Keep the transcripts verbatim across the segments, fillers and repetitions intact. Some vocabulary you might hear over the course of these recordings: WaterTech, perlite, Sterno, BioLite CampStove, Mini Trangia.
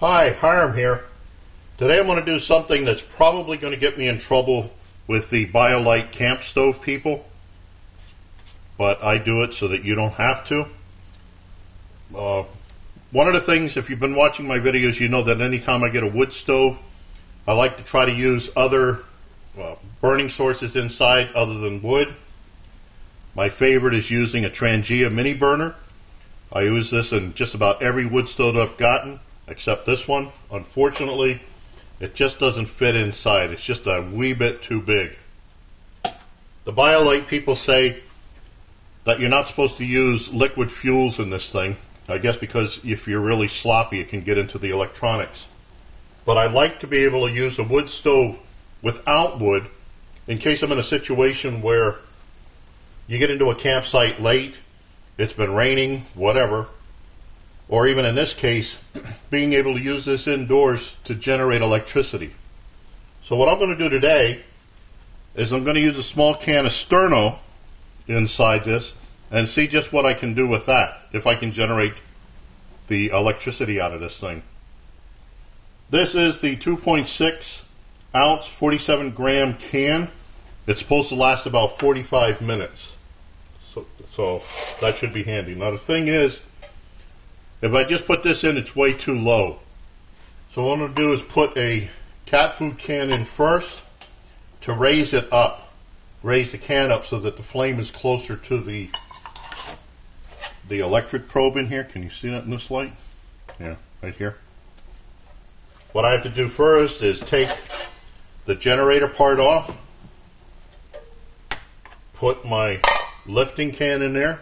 Hi, Harm here. Today I'm going to do something that's probably going to get me in trouble with the BioLite CampStove people, but I do it so that you don't have to. Uh, one of the things, if you've been watching my videos, you know that anytime I get a wood stove, I like to try to use other uh, burning sources inside other than wood. My favorite is using a Trangia mini burner. I use this in just about every wood stove I've gotten, except this one. Unfortunately, it just doesn't fit inside. It's just a wee bit too big. The BioLite people say that you're not supposed to use liquid fuels in this thing, I guess because if you're really sloppy it can get into the electronics. But I like to be able to use a wood stove without wood in case I'm in a situation where you get into a campsite late, it's been raining, whatever. Or even in this case, being able to use this indoors to generate electricity. So what I'm going to do today is I'm going to use a small can of Sterno inside this and see just what I can do with that, if I can generate the electricity out of this thing. This is the two point six ounce, forty-seven gram can. It's supposed to last about forty-five minutes. So, so that should be handy. Now the thing is, if I just put this in, it's way too low. So what I'm going to do is put a cat food can in first to raise it up, raise the can up so that the flame is closer to the the electric probe in here. Can you see that in this light? Yeah, right here. What I have to do first is take the generator part off, put my lifting can in there,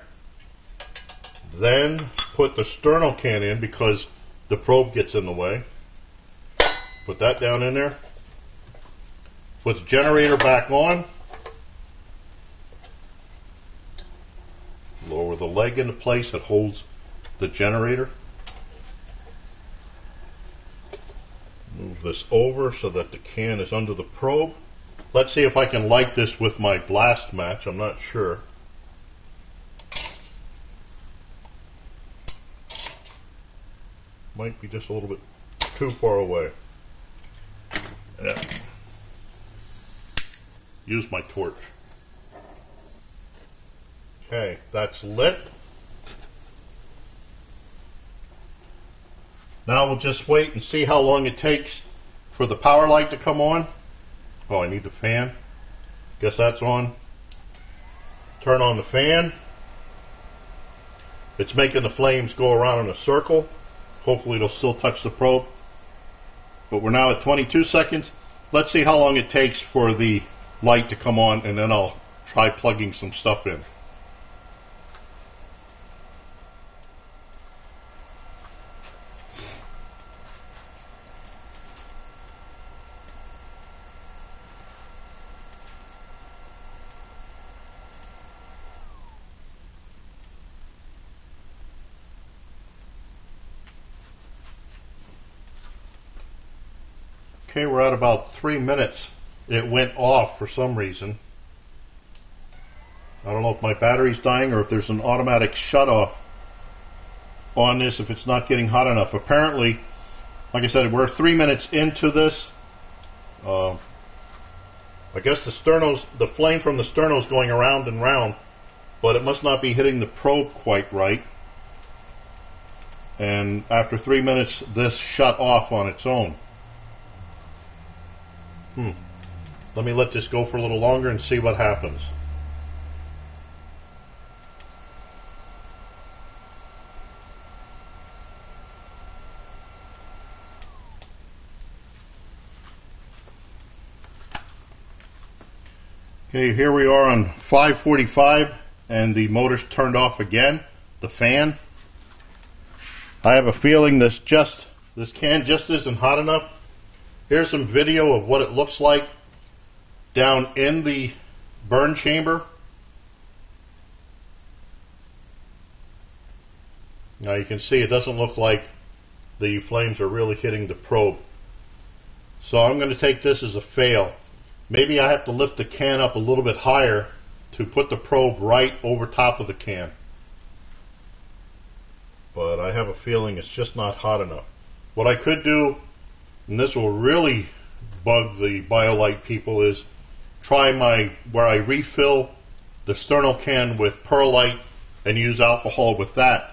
then put the Sterno can in because the probe gets in the way. Put that down in there. Put the generator back on. Lower the leg into place that holds the generator. Move this over so that the can is under the probe. Let's see if I can light this with my blast match. I'm not sure. Might be just a little bit too far away. Yeah. Use my torch. Okay, that's lit. Now we'll just wait and see how long it takes for the power light to come on. Oh, I need the fan. Guess that's on. Turn on the fan. It's making the flames go around in a circle. Hopefully it'll still touch the probe. But we're now at twenty-two seconds. Let's see how long it takes for the light to come on, and then I'll try plugging some stuff in. Okay, we're at about three minutes. It went off for some reason. I don't know if my battery's dying or if there's an automatic shutoff on this if it's not getting hot enough. Apparently, like I said, we're three minutes into this. Uh, I guess the Sterno's, the flame from the Sterno's going around and round, but it must not be hitting the probe quite right. And after three minutes, this shut off on its own. Hmm. Let me let this go for a little longer and see what happens. Okay, here we are on five forty-five and the motor's turned off again, the fan. I have a feeling this just this can just isn't hot enough. Here's some video of what it looks like down in the burn chamber. Now you can see it doesn't look like the flames are really hitting the probe. So I'm going to take this as a fail. Maybe I have to lift the can up a little bit higher to put the probe right over top of the can. But I have a feeling it's just not hot enough. What I could do, and this will really bug the BioLite people, is try my where I refill the Sterno can with perlite and use alcohol with that.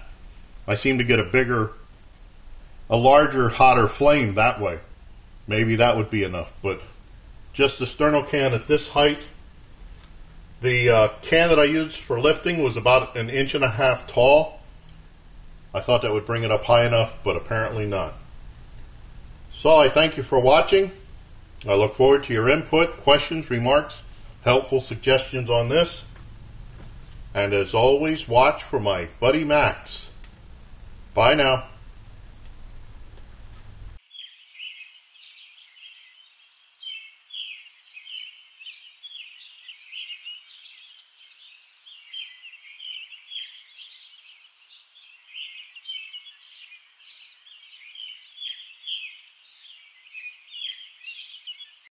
I seem to get a bigger, a larger, hotter flame that way. Maybe that would be enough, but just the Sterno can at this height. The uh, can that I used for lifting was about an inch and a half tall. I thought that would bring it up high enough, but apparently not. So I thank you for watching. I look forward to your input, questions, remarks, helpful suggestions on this. And as always, watch for my buddy Max. Bye now.